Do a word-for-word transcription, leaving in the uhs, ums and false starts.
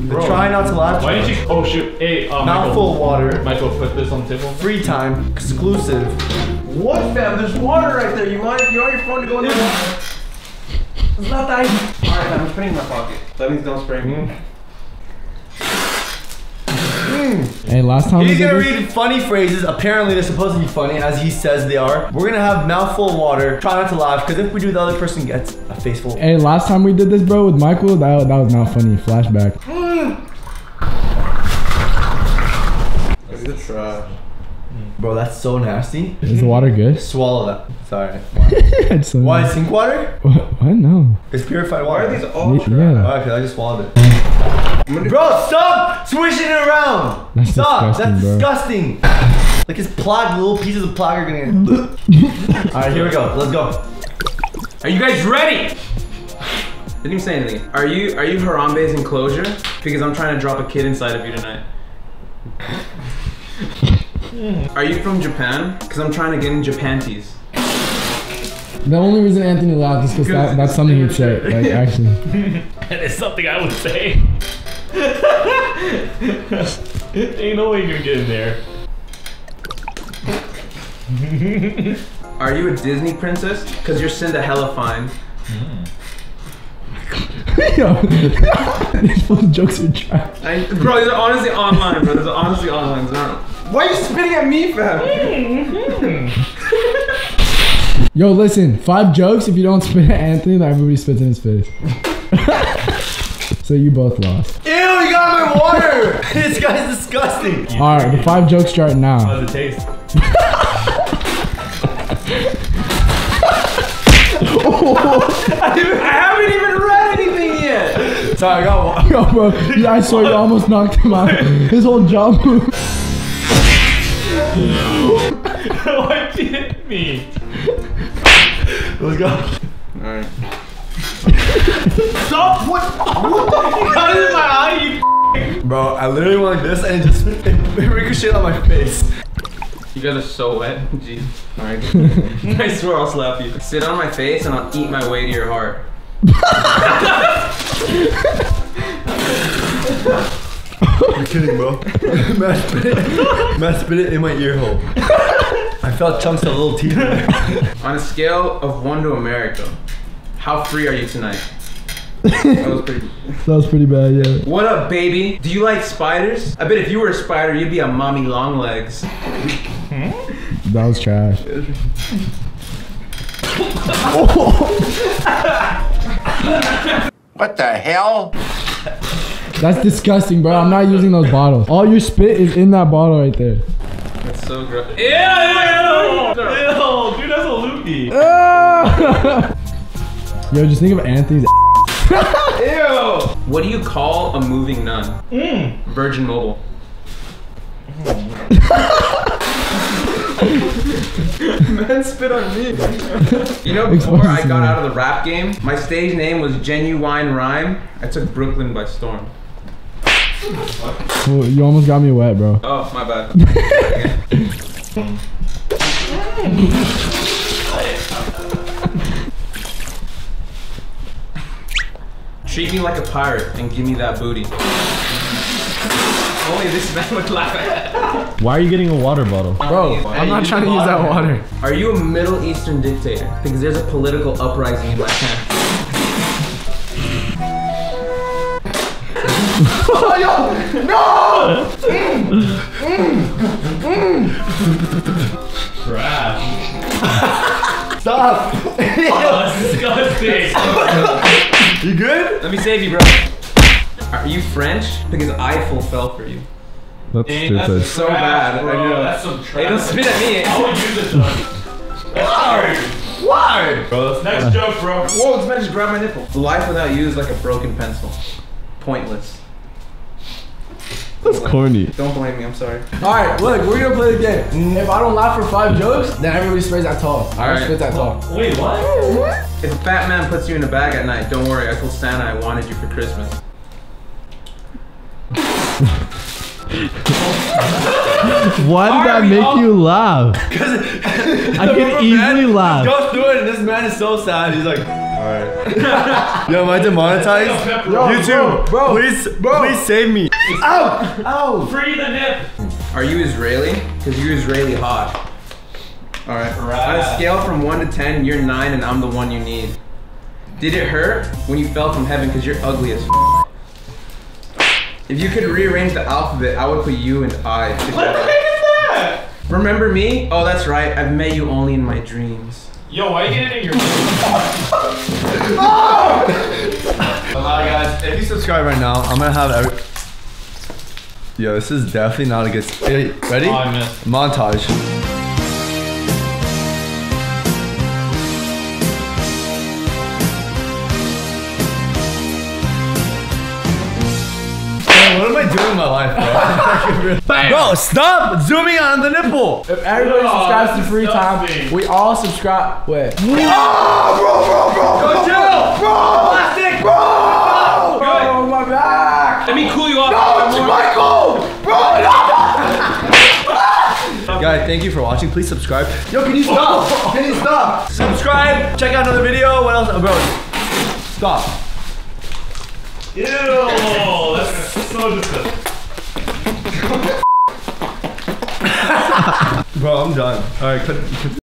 Bro, try not to laugh. Why did you? Oh shoot! Hey, uh, mouthful of water. Michael, put this on the table. Free time exclusive. What, fam? There's water right there. You want? You want your phone to go in there? It's not that easy. All right, fam. I'm putting it in my pocket. That means don't spray me. Hey, last time he's gonna read funny phrases. Apparently, they're supposed to be funny, as he says they are. We're gonna have mouthful of water. Try not to laugh, because if we do, the other person gets a face full. Hey, last time we did this, bro, with Michael, that that was not funny. Flashback. That's the trash. Bro, that's so nasty. Is the water good? Swallow that. It's alright. Why? So Why nice. Sink water? What? What? No. It's purified water. Why are these all trash? Yeah. Alright, because I just swallowed it. Bro, stop swishing it around! That's stop! Disgusting, That's bro. disgusting! Like his plug, little pieces of plug are gonna get. Alright, here we go. Let's go. Are you guys ready? Didn't even say anything. Are you are you Harambe's enclosure? Because I'm trying to drop a kid inside of you tonight. Are you from Japan? Because I'm trying to get in Japanties. The only reason Anthony laughed is because that, that's something you'd say. Like actually. And it's something I would say. Ain't no way you're getting there. Are you a Disney princess? Because you're Cinda Hela fine. Mm. Yo, these fucking jokes are trash. I, bro, these are honestly online, bro. These are honestly online. Bro. Why are you spitting at me, fam? Mm-hmm. Yo, listen, five jokes. If you don't spit at Anthony, like everybody spits in his face. So you both lost. Ew, you got my water! This guy's disgusting. All right, the five jokes start now. How's it taste? Oh. I, even, I haven't even read anything yet. Sorry, I got water. Yo, bro, yeah, I saw you almost knocked him out. His whole job move. Why'd you hit me? Let's go. All right. Stop! What? What the fuck? How did my eye, you Bro, I literally went like this and it just it, it ricocheted on my face. You guys are so wet. Jeez. Alright. I swear I'll slap you. Sit on my face and I'll eat my way to your heart. You're kidding, bro. Matt spit it. Matt spit it in my ear hole. I felt chunks of little teeth in there. On a scale of one to America, how free are you tonight? That was pretty That was pretty bad, yeah. What up, baby? Do you like spiders? I bet if you were a spider, you'd be a mommy long legs. That was trash. Oh. What the hell? That's disgusting, bro. I'm not using those bottles. All your spit is in that bottle right there. That's so gross. Ew! Ew! Ew! Dude, that's a loopy. Yo, just think of Anthony's ass. Ew! What do you call a moving nun? Mm. Virgin Mobile. Man spit on me. You know, before I got out of the rap game, my stage name was Genuine Rhyme. I took Brooklyn by storm. Well, you almost got me wet, bro. Oh, my bad. Treat me like a pirate and give me that booty. Only this man would laugh at. Why are you getting a water bottle? Bro, I'm not trying to use that water. Are you a Middle Eastern dictator? Because there's a political uprising in my town. No! Crap. Stop! Oh, that's disgusting. You good? Let me save you, bro. Are you French? Because Eiffel fell for you. That's Dang, stupid. That's so bad. Bro, I know. That's some trash. Hey, don't spit at me. I would use this one. Why? Why? Bro, next uh. joke, bro. Whoa, this man just grabbed my nipple. Life without you is like a broken pencil. Pointless. That's corny. Don't blame me, I'm sorry. Alright, look, we're gonna play the game. If I don't laugh for five jokes, then everybody sprays that tall. Alright. Spit that tall. Wait, what? If a fat man puts you in a bag at night, don't worry, I told Santa I wanted you for Christmas. Why did that make all... you laugh? Because I can easily man, laugh. Go through it and this man is so sad, he's like... Alright. Yo, am I demonetized? Yo, YouTube, bro, bro, please, bro. please save me. Ow! Ow! Free the nip! Are you Israeli? Because you're Israeli hot. Alright. Right. On a scale from one to ten, you're nine and I'm the one you need. Did it hurt when you fell from heaven because you're ugly as f***? If you could rearrange the alphabet, I would put you and I together. What the heck is that? Remember me? Oh, that's right. I've met you only in my dreams. Yo, why are you getting in your... Oh! Well, guys, if you subscribe right now, I'm gonna have every... Yo, this is definitely not a good... Hey, ready? Oh, I missed. Montage. Doing my life, bro. Bro, stop zooming on the nipple. If everybody oh, subscribes to Free Time, me. we all subscribe. Wait. Oh, bro, bro, bro. Go bro, chill. Bro, plastic. Bro. Bro, bro, my back. Let me cool you off. No, it's Michael. Bro, no. Guys, thank you for watching. Please subscribe. Yo, can you stop? Oh. Can you stop? Subscribe. Check out another video. What else, oh, bro? Stop. Ew, that's so disgusting. Bro, I'm done. Alright, cut.